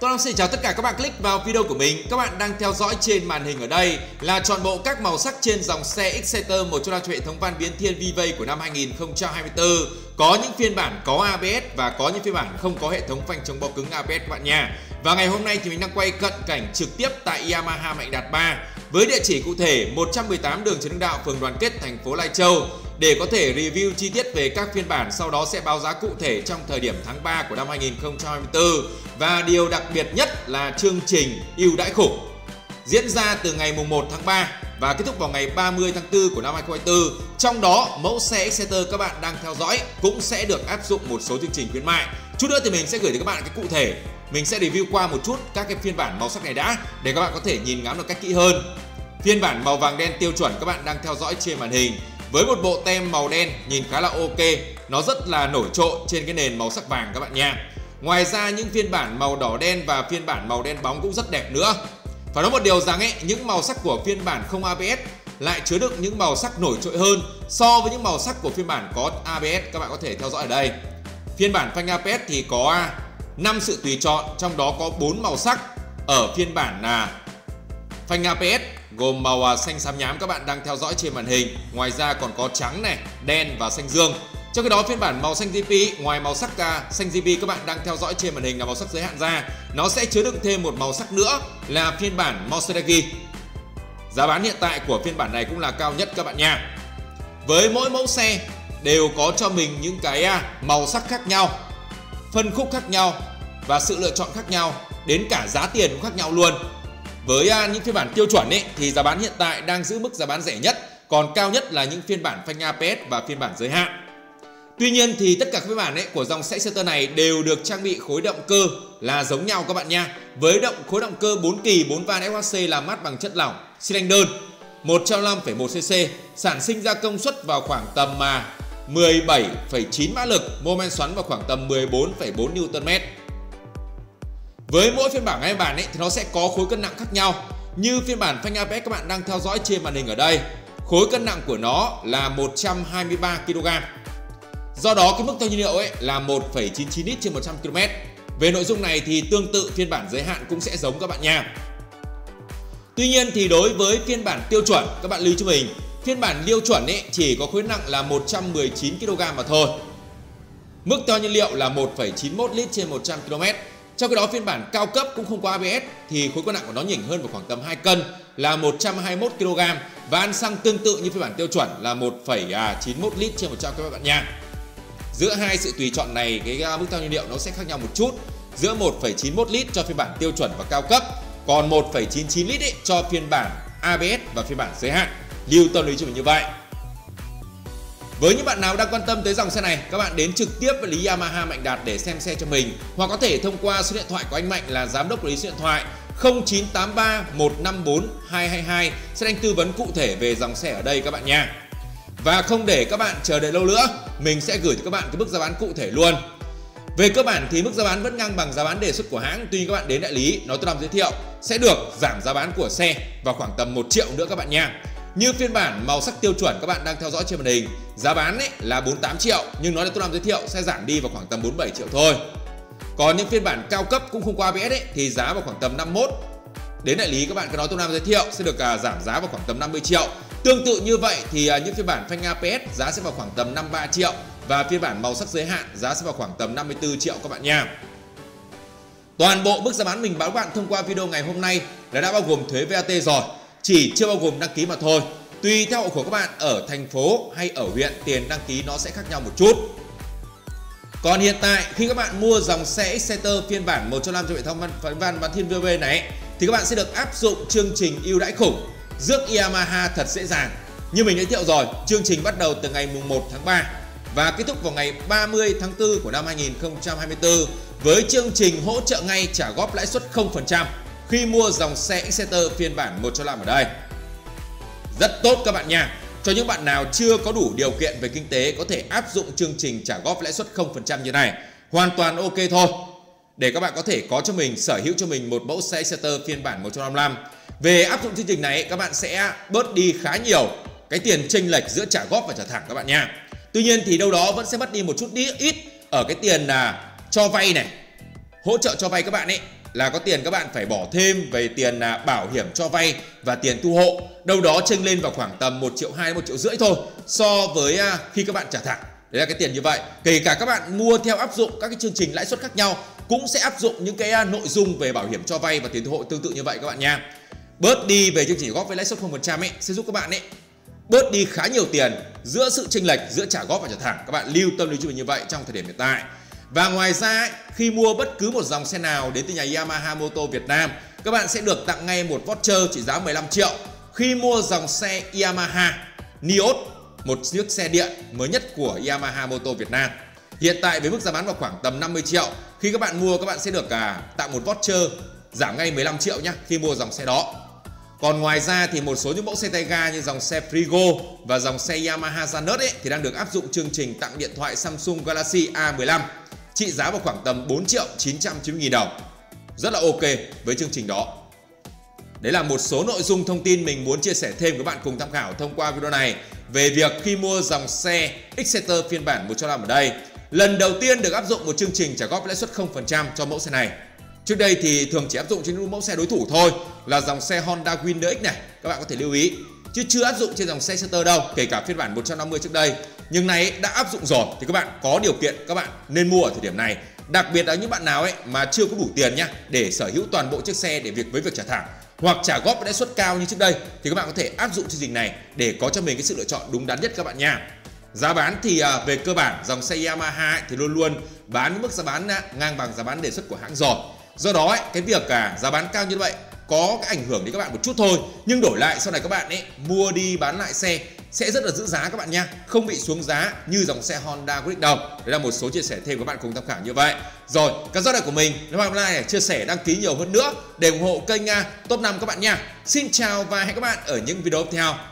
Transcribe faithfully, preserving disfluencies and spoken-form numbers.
Tôi đang xin chào tất cả các bạn click vào video của mình. Các bạn đang theo dõi trên màn hình ở đây là trọn bộ các màu sắc trên dòng xe Exciter, một trong hệ thống van biến thiên vê vê a của năm hai nghìn không trăm hai mươi tư. Có những phiên bản có a bê ét và có những phiên bản không có hệ thống phanh chống bó cứng a bê ét các bạn nha. Và ngày hôm nay thì mình đang quay cận cảnh trực tiếp tại Yamaha Mạnh Đạt ba với địa chỉ cụ thể một trăm mười tám đường Trần Hưng Đạo, phường Đoàn Kết, thành phố Lai Châu để có thể review chi tiết về các phiên bản, sau đó sẽ báo giá cụ thể trong thời điểm tháng ba của năm hai nghìn không trăm hai mươi tư. Và điều đặc biệt nhất là chương trình ưu đãi khủng diễn ra từ ngày mùng một tháng ba và kết thúc vào ngày ba mươi tháng tư của năm hai nghìn không trăm hai mươi tư. Trong đó, mẫu xe Exciter các bạn đang theo dõi cũng sẽ được áp dụng một số chương trình khuyến mại. Chút nữa thì mình sẽ gửi đến các bạn cái cụ thể. Mình sẽ review qua một chút các cái phiên bản màu sắc này đã để các bạn có thể nhìn ngắm được cách kỹ hơn. Phiên bản màu vàng đen tiêu chuẩn các bạn đang theo dõi trên màn hình với một bộ tem màu đen nhìn khá là ok, nó rất là nổi trội trên cái nền màu sắc vàng các bạn nha. Ngoài ra những phiên bản màu đỏ đen và phiên bản màu đen bóng cũng rất đẹp nữa. Phải nói một điều rằng ấy, những màu sắc của phiên bản không a bê ét lại chứa đựng những màu sắc nổi trội hơn so với những màu sắc của phiên bản có a bê ét các bạn có thể theo dõi ở đây. Phiên bản phanh a bê ét thì có năm sự tùy chọn, trong đó có bốn màu sắc ở phiên bản là phanh a bê ét gồm màu xanh xám nhám các bạn đang theo dõi trên màn hình. Ngoài ra còn có trắng này, đen và xanh dương. Trong cái đó phiên bản màu xanh giê pê, ngoài màu sắc xanh giê pê các bạn đang theo dõi trên màn hình là màu sắc giới hạn ra, nó sẽ chứa đựng thêm một màu sắc nữa là phiên bản Mossadegi. Giá bán hiện tại của phiên bản này cũng là cao nhất các bạn nha. Với mỗi mẫu xe đều có cho mình những cái màu sắc khác nhau, phân khúc khác nhau và sự lựa chọn khác nhau, đến cả giá tiền cũng khác nhau luôn. Với những phiên bản tiêu chuẩn ấy, thì giá bán hiện tại đang giữ mức giá bán rẻ nhất, còn cao nhất là những phiên bản phanh a pê ét và phiên bản giới hạn. Tuy nhiên thì tất cả các phiên bản ấy của dòng xe Exciter này đều được trang bị khối động cơ là giống nhau các bạn nha. Với động khối động cơ bốn kỳ bốn van ép hát xê làm mát bằng chất lỏng xi lanh đơn một trăm lẻ năm phẩy một xê xê, sản sinh ra công suất vào khoảng tầm mười bảy phẩy chín mã lực, mô men xoắn vào khoảng tầm mười bốn phẩy bốn Newton mét. Với mỗi phiên bản hai bản ấy thì nó sẽ có khối cân nặng khác nhau. Như phiên bản phanh a pê ét các bạn đang theo dõi trên màn hình ở đây, khối cân nặng của nó là một trăm hai mươi ba ki lô gam. Do đó cái mức tiêu nhiên liệu ấy là một phẩy chín chín lít trên một trăm ki lô mét. Về nội dung này thì tương tự phiên bản giới hạn cũng sẽ giống các bạn nha. Tuy nhiên thì đối với phiên bản tiêu chuẩn, các bạn lưu cho mình, phiên bản tiêu chuẩn ấy chỉ có khối nặng là một trăm mười chín ki lô gam mà thôi. Mức tiêu nhiên liệu là một phẩy chín mốt lít trên một trăm ki lô mét. Trong khi đó phiên bản cao cấp cũng không có a bê ét thì khối cân nặng của nó nhỉnh hơn vào khoảng tầm hai cân là một trăm hai mươi mốt ki lô gam và ăn xăng tương tự như phiên bản tiêu chuẩn là một phẩy chín mốt lít trên một trăm ki lô mét các bạn nha. Giữa hai sự tùy chọn này, cái mức tiêu nhiên liệu nó sẽ khác nhau một chút. Giữa một phẩy chín mốt lít cho phiên bản tiêu chuẩn và cao cấp, còn một phẩy chín chín lít ấy cho phiên bản a bê ét và phiên bản giới hạn. Lưu tâm lý cho mình như vậy. Với những bạn nào đang quan tâm tới dòng xe này, các bạn đến trực tiếp với lý Yamaha Mạnh Đạt để xem xe cho mình, hoặc có thể thông qua số điện thoại của anh Mạnh là giám đốc quản lý, số điện thoại không chín tám ba một năm bốn hai hai hai sẽ anh tư vấn cụ thể về dòng xe ở đây các bạn nha. Và không để các bạn chờ đợi lâu nữa, mình sẽ gửi cho các bạn cái mức giá bán cụ thể luôn. Về cơ bản thì mức giá bán vẫn ngang bằng giá bán đề xuất của hãng, tuy các bạn đến đại lý nói tôi làm giới thiệu sẽ được giảm giá bán của xe vào khoảng tầm một triệu nữa các bạn nha. Như phiên bản màu sắc tiêu chuẩn các bạn đang theo dõi trên màn hình, giá bán ấy là bốn mươi tám triệu, nhưng nói là tôi làm giới thiệu sẽ giảm đi vào khoảng tầm bốn mươi bảy triệu thôi. Còn những phiên bản cao cấp cũng không qua a bê ét ấy, thì giá vào khoảng tầm năm mươi mốt. Đến đại lý các bạn cứ nói tôi làm giới thiệu sẽ được giảm giá vào khoảng tầm năm mươi triệu. Tương tự như vậy thì những phiên bản phanh a pê ét giá sẽ vào khoảng tầm năm mươi ba triệu và phiên bản màu sắc giới hạn giá sẽ vào khoảng tầm năm mươi tư triệu các bạn nha. Toàn bộ mức giá bán mình báo các bạn thông qua video ngày hôm nay là đã bao gồm thuế vê a tê rồi, chỉ chưa bao gồm đăng ký mà thôi. Tùy theo hộ khẩu các bạn ở thành phố hay ở huyện, tiền đăng ký nó sẽ khác nhau một chút. Còn hiện tại khi các bạn mua dòng xe Exciter phiên bản một trăm lẻ năm cho hệ thống van van thiên vê vê a này thì các bạn sẽ được áp dụng chương trình ưu đãi khủng rước Yamaha thật dễ dàng. Như mình giới thiệu rồi, chương trình bắt đầu từ ngày mùng một tháng ba và kết thúc vào ngày ba mươi tháng tư của năm hai nghìn không trăm hai mươi tư với chương trình hỗ trợ ngay trả góp lãi suất không phần trăm khi mua dòng xe Exciter phiên bản một trăm lẻ năm ở đây. Rất tốt các bạn nha. Cho những bạn nào chưa có đủ điều kiện về kinh tế có thể áp dụng chương trình trả góp lãi suất không phần trăm như này, hoàn toàn ok thôi. Để các bạn có thể có cho mình, sở hữu cho mình một mẫu xe Exciter phiên bản một trăm lẻ năm. Về áp dụng chương trình này các bạn sẽ bớt đi khá nhiều cái tiền chênh lệch giữa trả góp và trả thẳng các bạn nha. Tuy nhiên thì đâu đó vẫn sẽ mất đi một chút ít ở cái tiền là cho vay này, hỗ trợ cho vay các bạn ấy. là có tiền các bạn phải bỏ thêm về tiền bảo hiểm cho vay và tiền thu hộ, đâu đó chênh lên vào khoảng tầm một triệu hai, một triệu rưỡi thôi so với khi các bạn trả thẳng. Đấy là cái tiền như vậy. Kể cả các bạn mua theo áp dụng các cái chương trình lãi suất khác nhau cũng sẽ áp dụng những cái nội dung về bảo hiểm cho vay và tiền thu hộ tương tự như vậy các bạn nha. Bớt đi về chương trình góp với lãi suất không phần trăm ấy sẽ giúp các bạn ấy bớt đi khá nhiều tiền giữa sự chênh lệch giữa trả góp và trả thẳng. Các bạn lưu tâm lý cho mình như vậy trong thời điểm hiện tại. Và ngoài ra ấy, khi mua bất cứ một dòng xe nào đến từ nhà Yamaha Motor Việt Nam, các bạn sẽ được tặng ngay một voucher trị giá mười lăm triệu khi mua dòng xe Yamaha Niot, một chiếc xe điện mới nhất của Yamaha Motor Việt Nam. Hiện tại với mức giá bán vào khoảng tầm năm mươi triệu, khi các bạn mua các bạn sẽ được à, tặng một voucher giảm ngay mười lăm triệu nhé khi mua dòng xe đó. Còn ngoài ra thì một số những mẫu xe tay ga như dòng xe Frigo và dòng xe Yamaha Janet ấy, thì đang được áp dụng chương trình tặng điện thoại Samsung Galaxy A mười lăm trị giá vào khoảng tầm bốn triệu chín trăm chín mươi nghìn đồng. Rất là ok với chương trình đó. Đấy là một số nội dung thông tin mình muốn chia sẻ thêm với các bạn cùng tham khảo thông qua video này về việc khi mua dòng xe Exciter phiên bản một chấm năm ở đây. Lần đầu tiên được áp dụng một chương trình trả góp lãi suất không phần trăm cho mẫu xe này. Trước đây thì thường chỉ áp dụng trên những mẫu xe đối thủ thôi, là dòng xe Honda Winner X này, các bạn có thể lưu ý, chứ chưa áp dụng trên dòng xe Exciter đâu, kể cả phiên bản một trăm năm mươi trước đây. Nhưng này đã áp dụng rồi thì các bạn có điều kiện các bạn nên mua ở thời điểm này. Đặc biệt là những bạn nào ấy mà chưa có đủ tiền nhá để sở hữu toàn bộ chiếc xe để việc với việc trả thẳng hoặc trả góp với lãi suất cao như trước đây thì các bạn có thể áp dụng chương trình này để có cho mình cái sự lựa chọn đúng đắn nhất các bạn nha. Giá bán thì về cơ bản dòng xe Yamaha ấy thì luôn luôn bán mức giá bán ngang bằng giá bán đề xuất của hãng rồi. Do đó ấy, cái việc cả giá bán cao như vậy có cái ảnh hưởng đến các bạn một chút thôi, nhưng đổi lại sau này các bạn ấy mua đi bán lại xe sẽ rất là giữ giá các bạn nha, không bị xuống giá như dòng xe Honda Grit đâu. Đấy là một số chia sẻ thêm các bạn cùng tham khảo như vậy. Rồi, các video của mình nếu hôm nay chia sẻ đăng ký nhiều hơn nữa để ủng hộ kênh Top năm các bạn nha. Xin chào và hẹn các bạn ở những video tiếp theo.